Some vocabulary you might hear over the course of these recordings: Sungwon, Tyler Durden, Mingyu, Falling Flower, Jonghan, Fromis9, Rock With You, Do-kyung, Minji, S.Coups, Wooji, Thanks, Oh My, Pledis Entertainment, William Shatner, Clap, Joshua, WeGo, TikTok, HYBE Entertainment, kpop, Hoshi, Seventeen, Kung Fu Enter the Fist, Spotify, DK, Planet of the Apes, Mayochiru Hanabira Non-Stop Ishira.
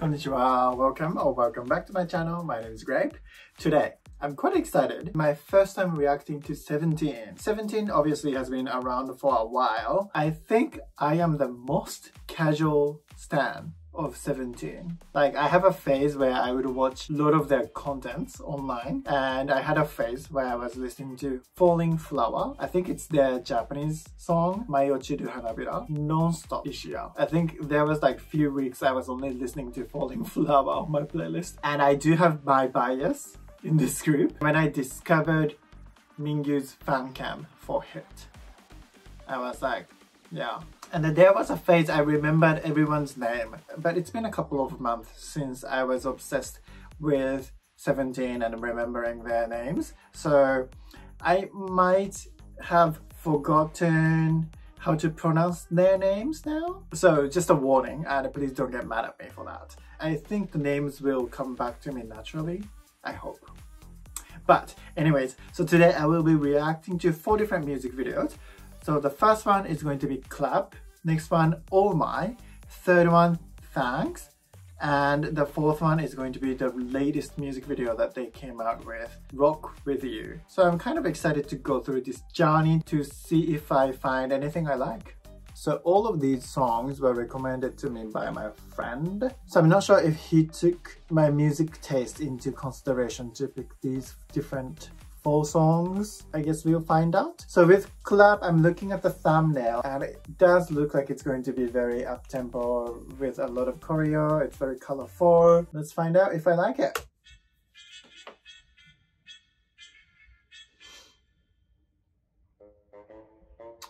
Konnichiwa, welcome or welcome back to my channel. My name is Greg. Today, I'm quite excited. My first time reacting to Seventeen. Seventeen obviously has been around for a while. I think I am the most casual stan of Seventeen. Like, I have a phase where I would watch a lot of their contents online, and I had a phase where I was listening to Falling Flower. I think it's their Japanese song, Mayochiru Hanabira Non-Stop Ishira. I think there was like few weeks I was only listening to Falling Flower on my playlist. And I do have my bias in this group. When I discovered Mingyu's fan cam for Hit, I was like, yeah. And then there was a phase I remembered everyone's name, but it's been a couple of months since I was obsessed with Seventeen and remembering their names. So I might have forgotten how to pronounce their names now. So just a warning, and please don't get mad at me for that. I think the names will come back to me naturally, I hope. But anyways, so today I will be reacting to 4 different music videos. So the first one is going to be Clap, next one Oh My, third one Thanks, and the fourth one is going to be the latest music video that they came out with, Rock With You. So I'm kind of excited to go through this journey to see if I find anything I like. So all of these songs were recommended to me by my friend. So I'm not sure if he took my music taste into consideration to pick these different 4 songs. I guess we'll find out. So with Clap, I'm looking at the thumbnail and it does look like it's going to be very up-tempo with a lot of choreo. It's very colorful. Let's find out if I like it.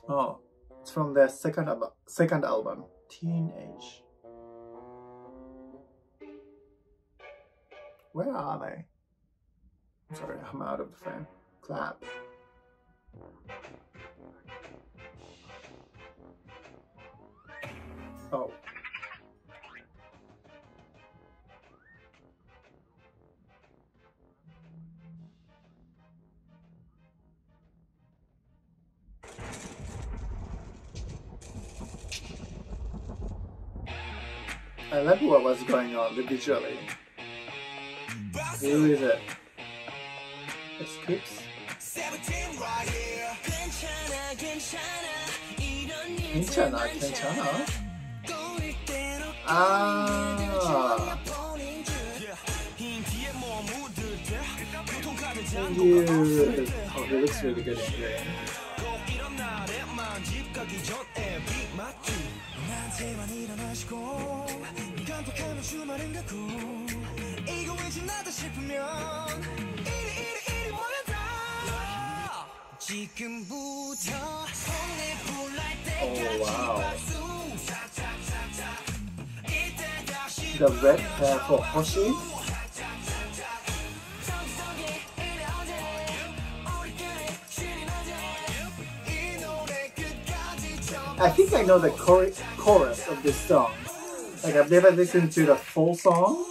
Oh, it's from their second album, Teenage. Where are they? Sorry, I'm out of the frame. Clap. Oh. I love what was going on visually. Who is it? S.Coups. 괜찮아. 아. Oh, it looks really good in here. Oh, wow. The red hair for Hoshi. I think I know the chorus of this song. Like, I've never listened to the full song.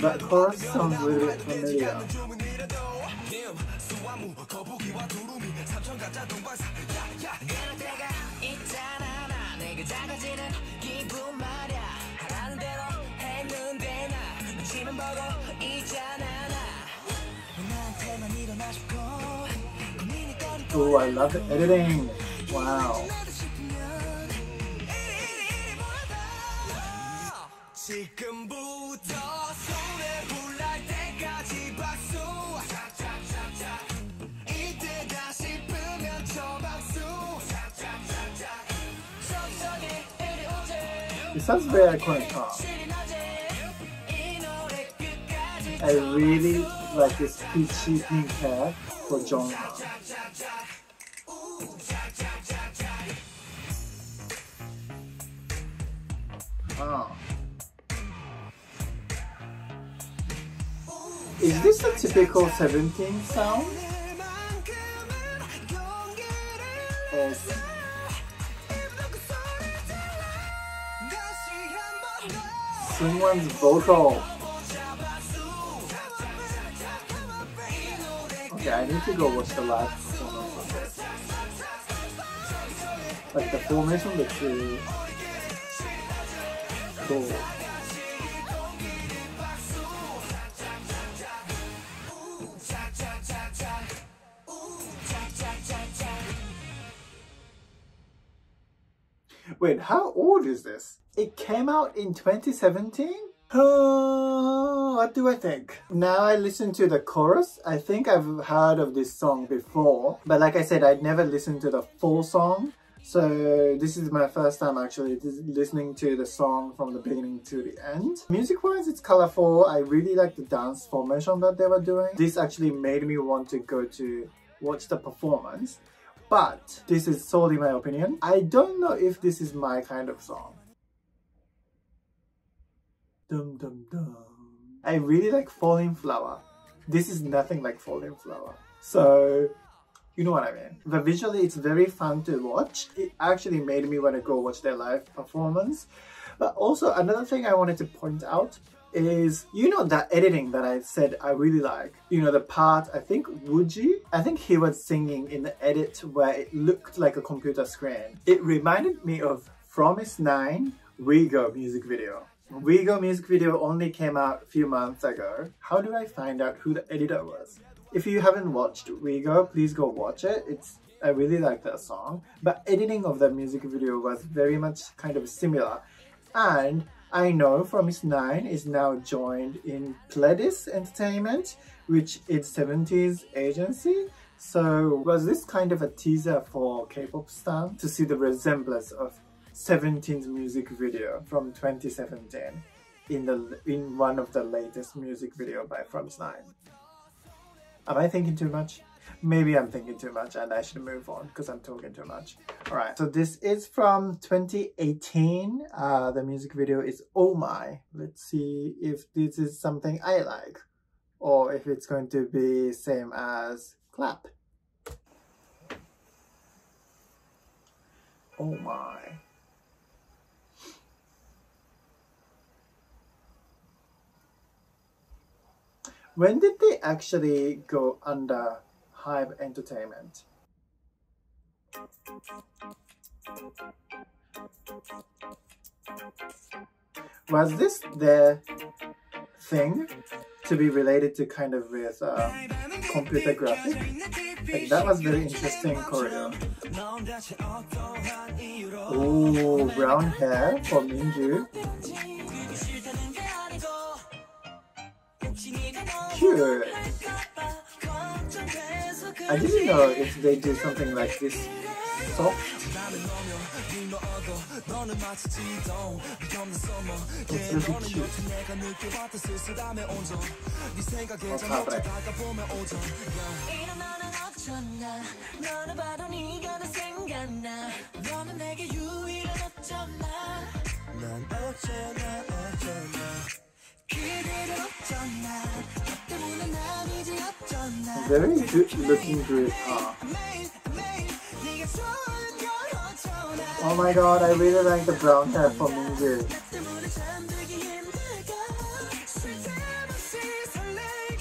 That chorus sounds really familiar. Oh, I love the editing. Wow. It sounds very iconic. I really like this peachy pink hair for Jonghan. Wow. Is this a typical Seventeen sound? Yes. Someone's vocal. Okay, I need to go watch the live performance of this. Like the formation of the tree. go. Wait, how old is this? It came out in 2017? Oh, what do I think? Now I listen to the chorus. I think I've heard of this song before, but like I said, I'd never listened to the full song. So this is my first time actually listening to the song from the beginning to the end. Music-wise, it's colorful. I really like the dance formation that they were doing. This actually made me want to go to watch the performance. But this is solely my opinion. I don't know if this is my kind of song. Dum dum dum. I really like Falling Flower. This is nothing like Falling Flower. So, you know what I mean. But visually, it's very fun to watch. It actually made me want to go watch their live performance. But also, another thing I wanted to point out is, you know, that editing that I said I really like. You know, the part, I think Wooji, I think he was singing in the edit where it looked like a computer screen. It reminded me of Fromis9 WeGo music video. WeGo music video only came out a few months ago. How do I find out who the editor was? If you haven't watched WeGo, please go watch it. I really like that song. But editing of the music video was very much kind of similar. And I know Fromis9 is now joined in Pledis Entertainment, which is 70s agency. So was this kind of a teaser for K-pop stan to see the resemblance of Seventeen's music video from 2017 in one of the latest music video by Fromis9? Am I thinking too much? Maybe I'm thinking too much and I should move on because I'm talking too much. Alright, so this is from 2018. The music video is Oh My. Let's see if this is something I like or if it's going to be same as Clap. Oh my. When did they actually go under HYBE Entertainment? Was this their thing to be related to kind of with computer graphics? Like that was very interesting choreo. Oh, brown hair for Mingyu. Cute. I didn't know if they do something like this soft. It's really cute. What's happening? Very good looking group. Oh my god, I really like the brown hair from Minji.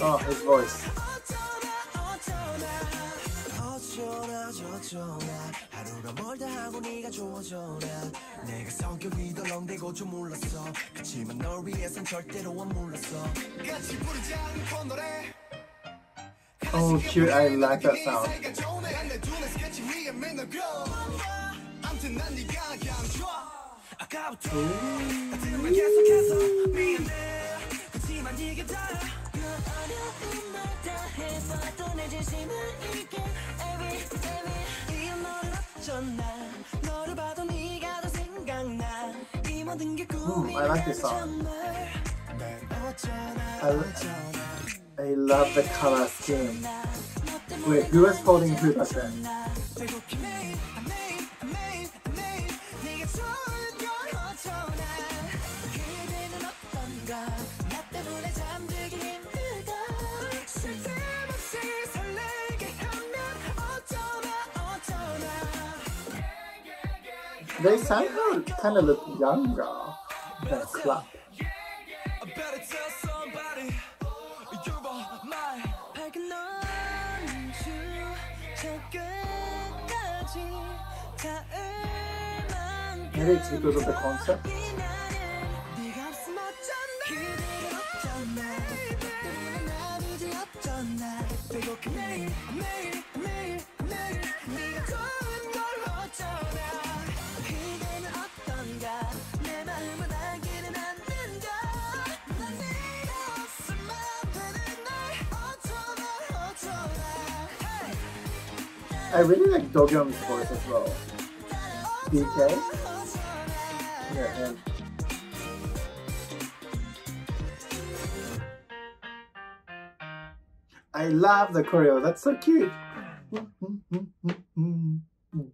Oh, his voice. Oh, cute, I like that sound. I like this song. I love the color scheme. Wait, who is holding who back then? They somehow kind of look younger than Clap. Maybe it's because of the concept. I really like Dogyung's voice as well. DK? Yeah, him. I love the choreo, that's so cute!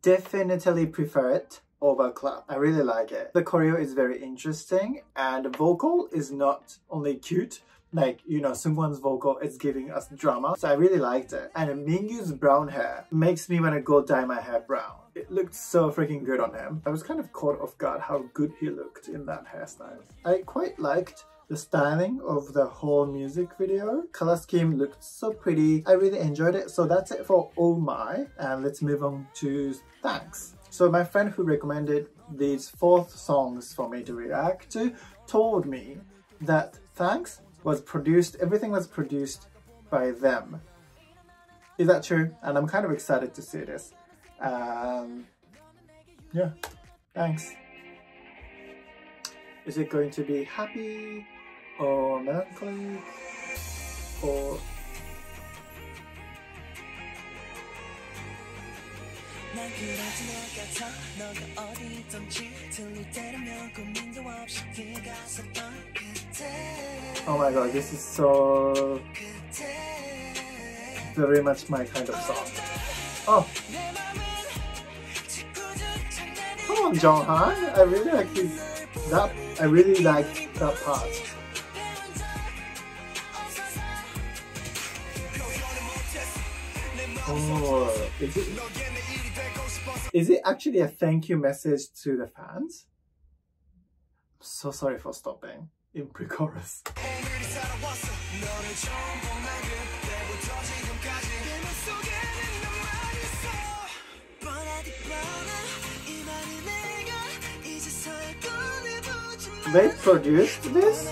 Definitely prefer it over Clap. I really like it. The choreo is very interesting and the vocal is not only cute, like, you know, Seungkwan's vocal is giving us drama, so I really liked it. And Mingyu's brown hair makes me want to go dye my hair brown. It looked so freaking good on him. I was kind of caught off guard how good he looked in that hairstyle. I quite liked the styling of the whole music video. Color scheme looked so pretty. I really enjoyed it. So that's it for Oh My, and let's move on to Thanks. So my friend who recommended these 4 songs for me to react to told me that Thanks was produced, everything was produced by them. Is that true? And I'm kind of excited to see this. Yeah, thanks. Is it going to be happy or melancholy or... Oh my god, this is so... very much my kind of song. Oh! Come on, Jonghan! I really like his... that... I really liked that part. Oh, is it actually a thank you message to the fans? I'm so sorry for stopping in pre-chorus. They produced this?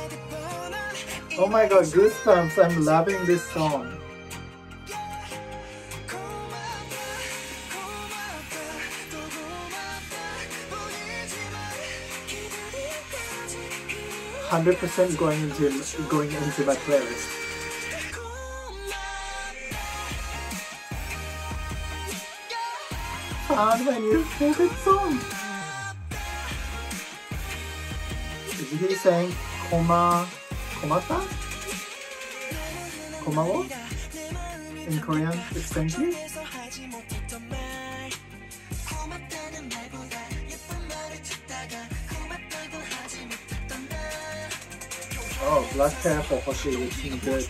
Oh my god, goosebumps, I'm loving this song.100% going into my playlist. Found my new favorite song. Is he saying komata? Komawo? In Korean, it's thank you. Oh, black hair for Hoshi looking good.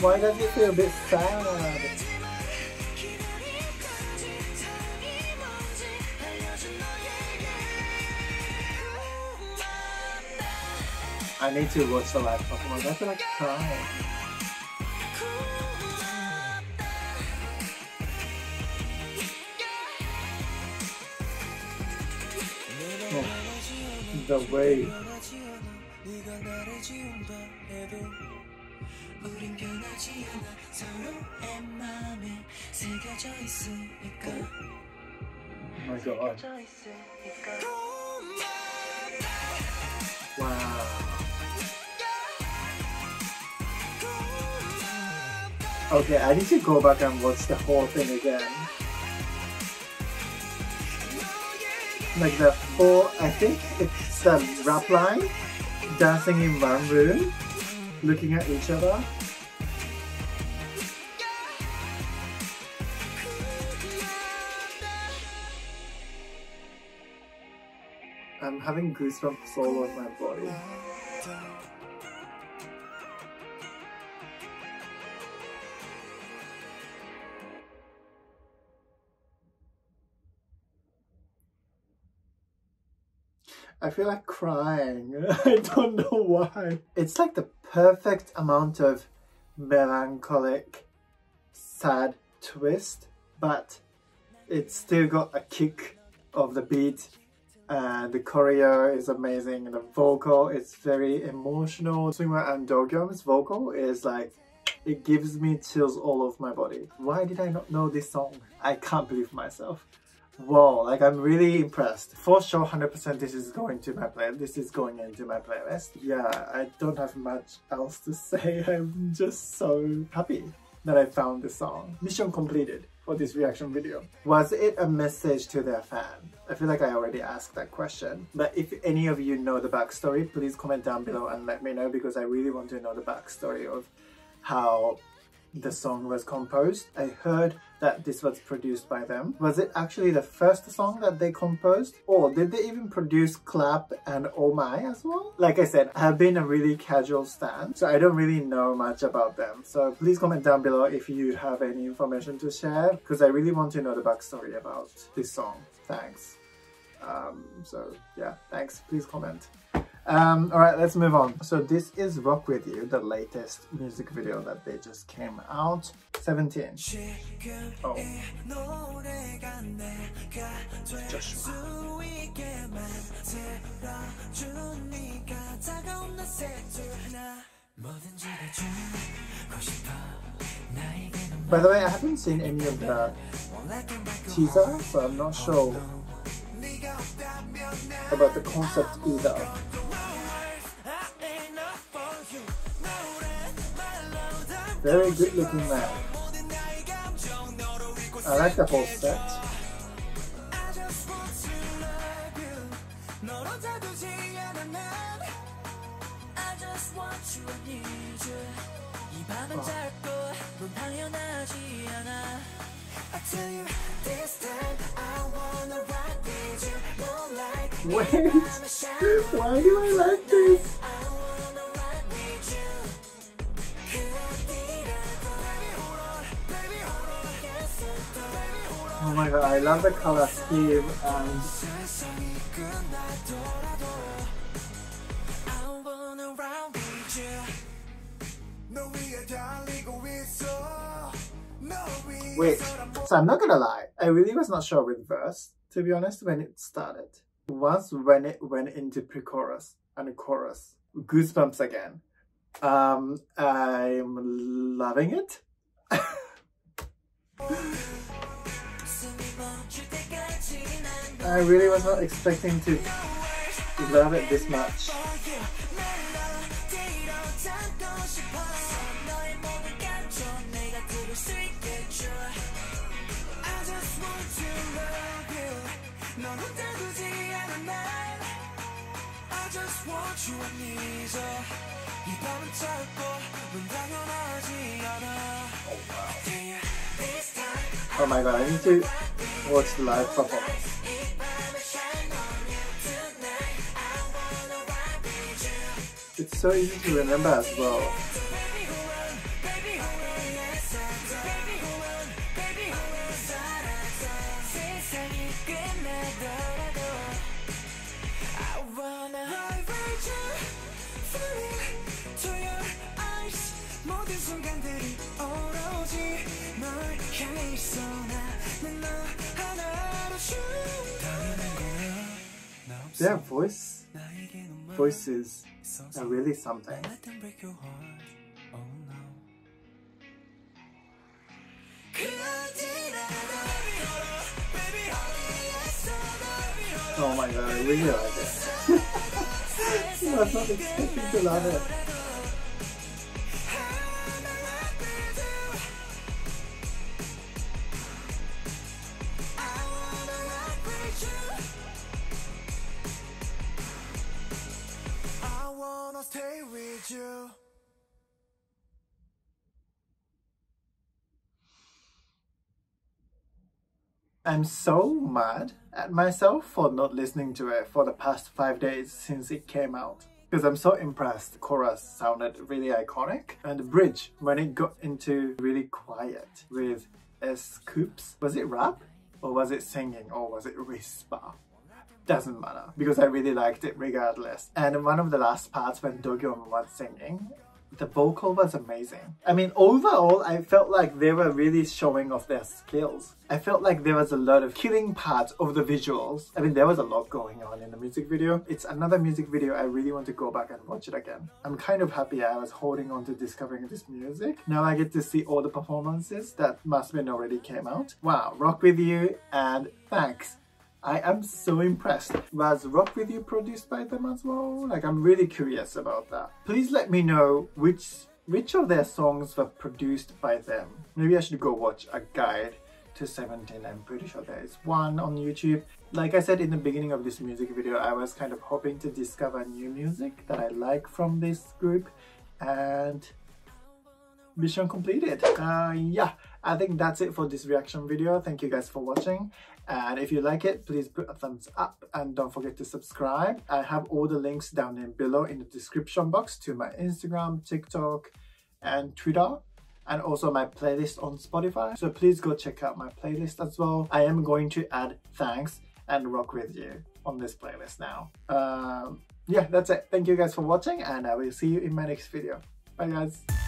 Why does it feel a bit sad? I need to watch the live performance. I feel like crying. Oh, the way. Oh my god. Wow. Okay, I need to go back and watch the whole thing again. Like the whole, I think it's the rap line, dancing in one room, looking at each other. I'm having goosebumps all over my body. I feel like crying. I don't know why. It's like the perfect amount of melancholic, sad twist, but it's still got a kick of the beat The choreo is amazing, the vocal is very emotional. Sungwon and Do-kyung's vocal is like, it gives me chills all over my body. Why did I not know this song? I can't believe myself. Wow, like I'm really impressed. For sure, 100% this is going to my playlist. This is going into my playlist. Yeah, I don't have much else to say. I'm just so happy that I found this song. Mission completed for this reaction video. Was it a message to their fan? I feel like I already asked that question. But if any of you know the backstory, please comment down below and let me know, because I really want to know the backstory of how the song was composed. I heard that this was produced by them. Was it actually the first song that they composed? Or did they even produce Clap and Oh My as well? Like I said, I have been a really casual stan, so I don't really know much about them. So please comment down below if you have any information to share, because I really want to know the backstory about this song. Thanks. So yeah, thanks. Please comment. Alright, let's move on. So this is Rock With You, the latest music video that they just came out. 17. Oh. Joshua. By the way, I haven't seen any of the teaser, so I'm not sure about the concept either. Very good looking man. I like the whole set. Oh. Wait, why do I like this? Oh my god, I love the color scheme and wait, so I'm not gonna lie, I really was not sure with verse, to be honest, when it started. Once when it went into pre-chorus and chorus, goosebumps again. I'm loving it. I really was not expecting to love it this much. Oh my god, I need to watch the live performance. It's so easy to remember as well. Their voices are really something. Oh my god, I really like it. I was not expecting to love it. I'm so mad at myself for not listening to it for the past 5 days since it came out, because I'm so impressed. The chorus sounded really iconic, and the bridge when it got into really quiet with S.Coups. Was it rap? Or was it singing? Or was it whisper? Doesn't matter, because I really liked it regardless. And one of the last parts when Do-kyung was singing, the vocal was amazing. I mean, overall, I felt like they were really showing off their skills. I felt like there was a lot of killing parts of the visuals. I mean, there was a lot going on in the music video. It's another music video I really want to go back and watch it again. I'm kind of happy I was holding on to discovering this music. Now I get to see all the performances that Masmin already came out. Wow, Rock With You and Thanks. I am so impressed. Was Rock With You produced by them as well? Like, I'm really curious about that. Please let me know which of their songs were produced by them. Maybe I should go watch a guide to 17. I'm pretty sure there is one on YouTube. Like I said in the beginning of this music video, I was kind of hoping to discover new music that I like from this group, and mission completed. Yeah, I think that's it for this reaction video. Thank you guys for watching, and if you like it, please put a thumbs up and don't forget to subscribe. I have all the links down in below in the description box to my Instagram, TikTok, and Twitter, and also my playlist on Spotify. So please go check out my playlist as well. I am going to add Thanks and Rock With You on this playlist now. Yeah, that's it. Thank you guys for watching, and I will see you in my next video. Bye guys.